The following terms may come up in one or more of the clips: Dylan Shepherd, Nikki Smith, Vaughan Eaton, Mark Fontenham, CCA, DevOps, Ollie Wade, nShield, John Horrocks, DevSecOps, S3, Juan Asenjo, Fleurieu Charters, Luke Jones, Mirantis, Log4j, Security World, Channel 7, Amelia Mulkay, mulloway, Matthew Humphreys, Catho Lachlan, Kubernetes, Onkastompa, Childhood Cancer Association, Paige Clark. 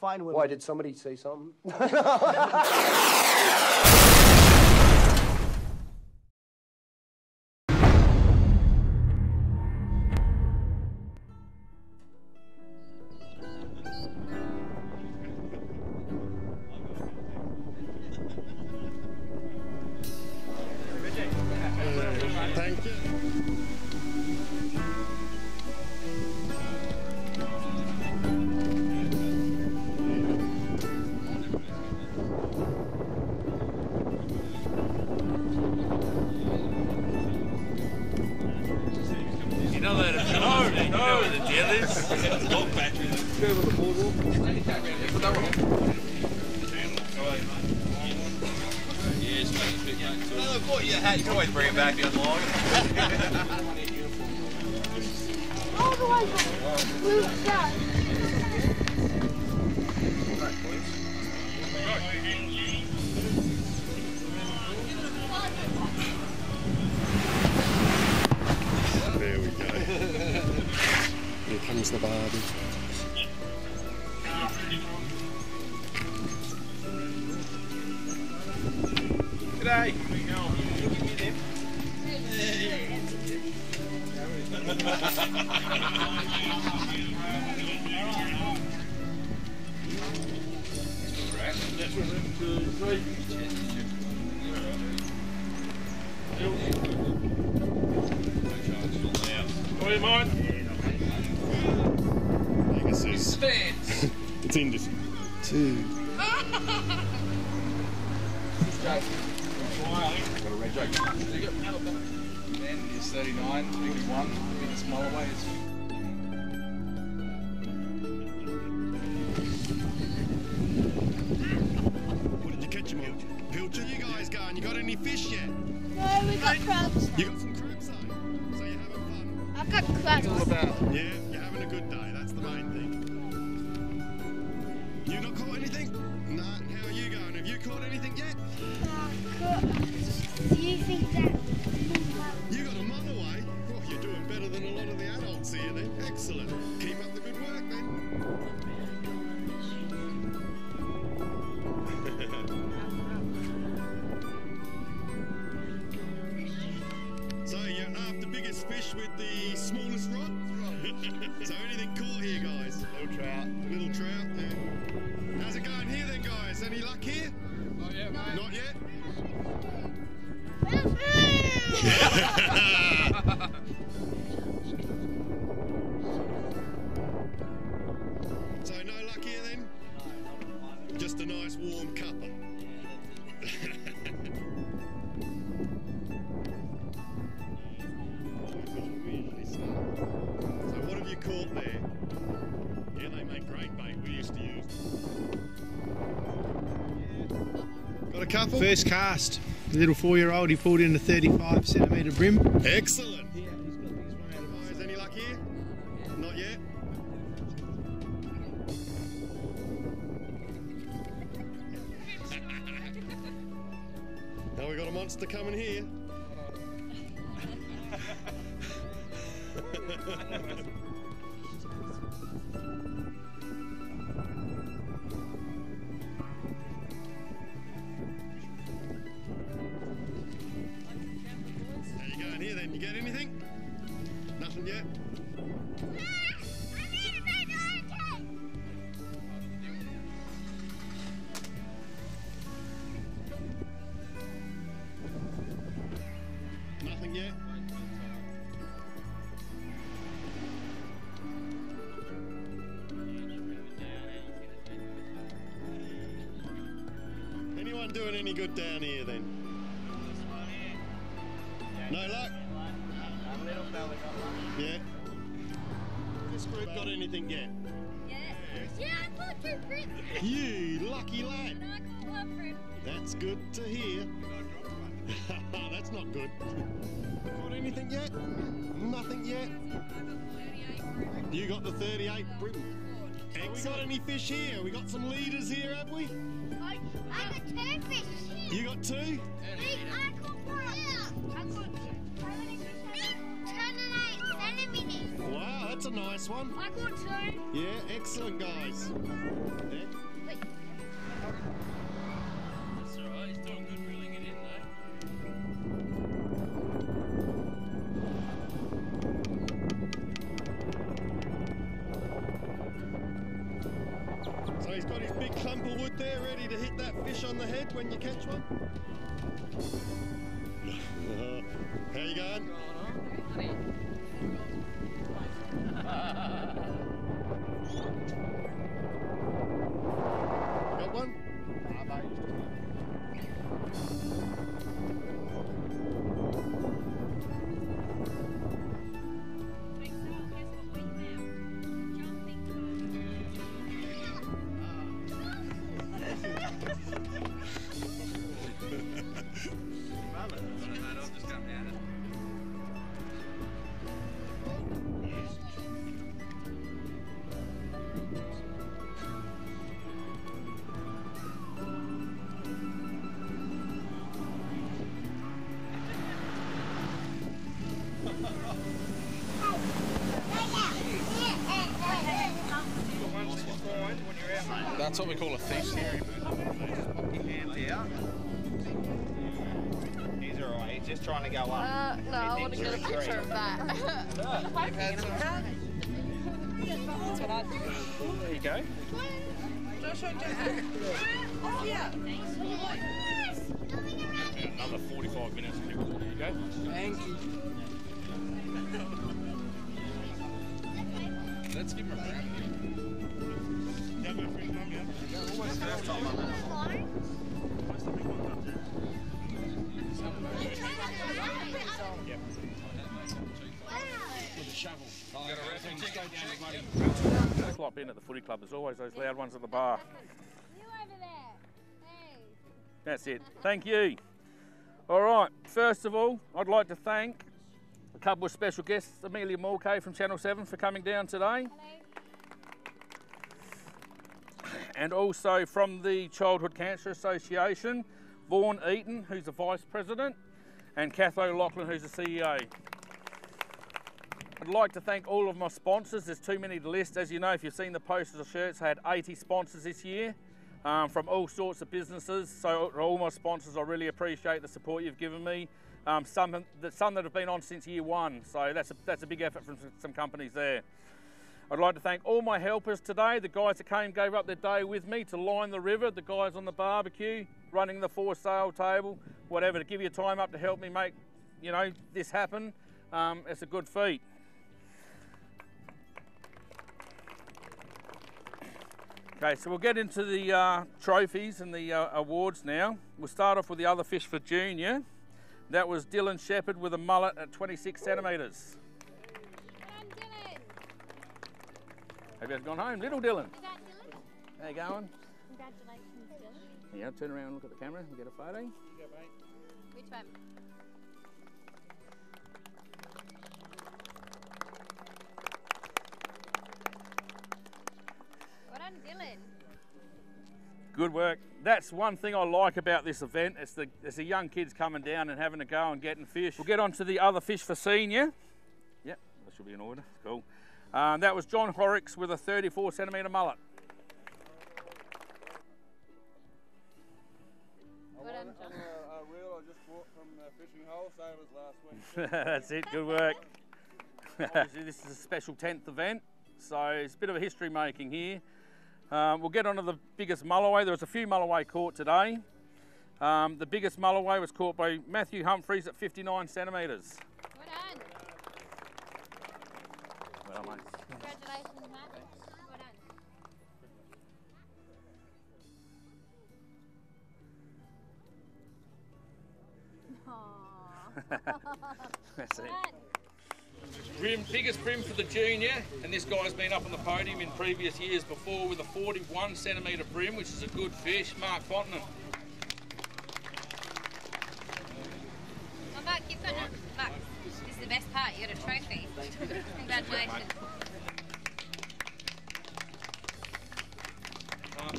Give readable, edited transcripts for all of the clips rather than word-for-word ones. fine women. Why, did somebody say something? First cast, the little 4-year-old, he pulled in a 35 cm brim. Excellent. Yeah, he's got these one out of eyes. Any luck here? Not yet. Now we got a monster coming here. Here. We got some leaders here, have we? I got two fish. You got two? Me, I caught one. Yeah. I caught two. How many fish? 28 centimeters. Wow, that's a nice one. I caught two. Yeah, excellent, guys. Yeah. So he's got his big clump of wood there, ready to hit that fish on the head when you catch one. How you going? Got one? That's what we call a thief's hand. He's all right. He's just trying to go up. No, I want to get a picture of that. That's what I do. There you go. Joshua, oh yeah. Another 45 minutes. There you go. Thank you. Let's give him a round. That's like being at the footy club, there's always those loud ones at the bar. You over there. Hey. That's it. Thank you. All right, first of all, I'd like to thank a couple of special guests, Amelia Mulkay from Channel 7 for coming down today. Hello. And also from the Childhood Cancer Association, Vaughan Eaton, who's the Vice President, and Catho Lachlan, who's the CEO. I'd like to thank all of my sponsors. There's too many to list. As you know, if you've seen the posters or shirts, I had 80 sponsors this year from all sorts of businesses. So all my sponsors, I really appreciate the support you've given me. Some that have been on since year one. So that's a big effort from some companies there. I'd like to thank all my helpers today, the guys that came, gave up their day with me to line the river, the guys on the barbecue, running the for sale table, whatever, to give you time up to help me make, you know, this happen. It's a good feat. Okay, so we'll get into the trophies and the awards now. We'll start off with the other fish for junior. That was Dylan Shepherd with a mullet at 26 centimetres. Have you gone home? Little Dylan. Is that Dylan? How you going? Congratulations, Dylan. Yeah, turn around and look at the camera and get a photo. Here you go, mate. Which one? Well done, Dylan. Good work. That's one thing I like about this event. It's the young kids coming down and having a go and getting fish. We'll get on to the other fish for senior. Yep, that should be in order. Cool. That was John Horrocks with a 34 centimetre mullet. I won a reel I just bought from the fishing hole, same as last week. That's it, good work. Obviously this is a special 10th event, so it's a bit of a history making here. We'll get on to the biggest mulloway. There was a few mulloway caught today. The biggest mulloway was caught by Matthew Humphreys at 59 centimetres. Well, mate. Congratulations, Matt. Well done. That's it. Brim, biggest brim for the junior, and this guy's been up on the podium in previous years before with a 41 centimetre brim, which is a good fish, Mark Fontenham. You got a trophy. Congratulations.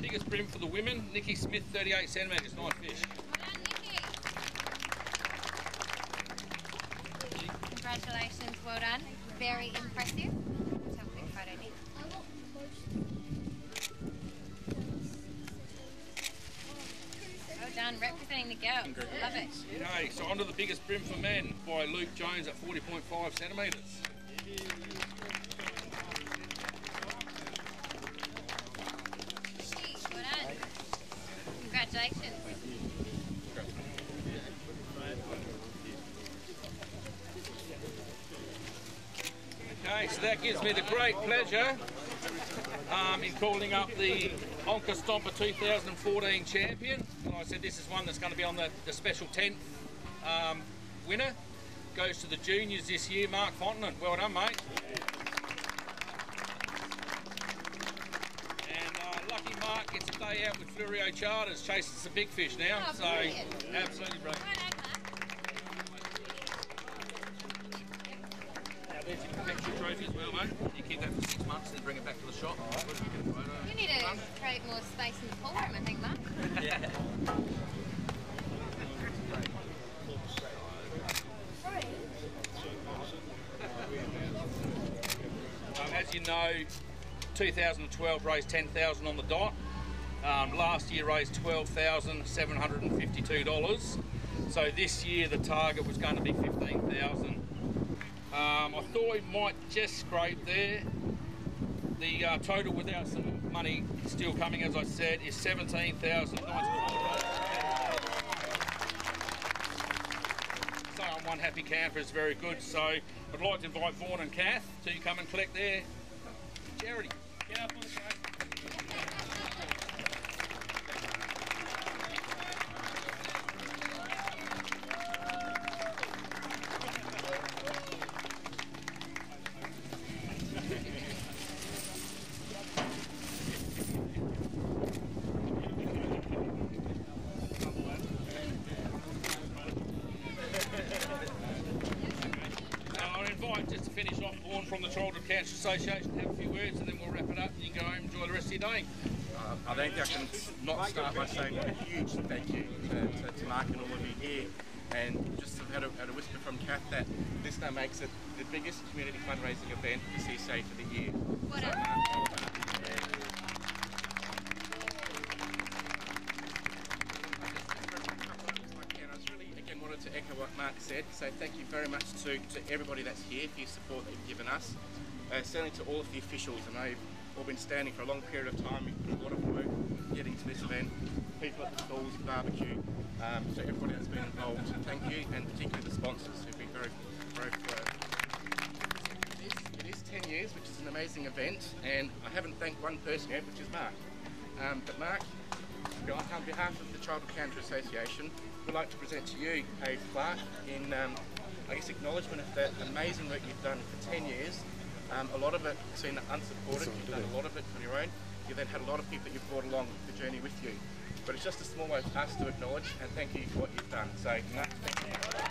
Biggest brim for the women, Nikki Smith, 38 centimetres. Nice fish. Well done, Nikki. Congratulations, well done. Very impressive. Let's have a quick photo, Nick. Done representing the girls. Love it. Okay, so on to the biggest brim for men by Luke Jones at 40.5 centimetres. She Congratulations. Okay, so that gives me the great pleasure in calling up the Onkastompa 2014 champion. Like I said, this is one that's going to be on the special 10th winner. Goes to the juniors this year, Mark Fontenham. Well done, mate. And lucky Mark gets a day out with Fleurieu Charters, chasing some big fish now. Oh, so, brilliant. Absolutely brilliant. Right on, Mark. Now, there's your protection trophy as well, mate. You keep that for 6 months, then bring it back to the shop. You need to create more space in the pool room, I think, Mark. Yeah. As you know, 2012 raised $10,000 on the dot. Last year raised $12,752. So this year the target was going to be $15,000. I thought we might just scrape there. The total without some money still coming, as I said, is $17,900. One happy camper is very good, so I'd like to invite Vaughan and Cath to come and collect their charity. Get up on the Childhood Cancer Association, have a few words and then we'll wrap it up and you can go home and enjoy the rest of your day. I think I can not start by saying a huge thank you to Mark and all of you here, and just had a whisper from Cath that this now makes it the biggest community fundraising event for CCA for the year. What up? Mark said, so thank you very much to everybody that's here for your support that you've given us, certainly to all of the officials. I know you've all been standing for a long period of time, you've put a lot of work getting to this event, people at the stalls, barbecue, so everybody that's been involved, thank you, and particularly the sponsors who've been very It is 10 years, which is an amazing event, and I haven't thanked one person yet, which is Mark. But Mark, on behalf of the Childhood Cancer Association, we'd like to present to you Paige Clark in, I guess, acknowledgement of that amazing work you've done for 10 years. A lot of it seen unsupported, you've done a lot of it on your own. You've then had a lot of people that you've brought along the journey with you. But it's just a small way for us to acknowledge and thank you for what you've done. So, thank you.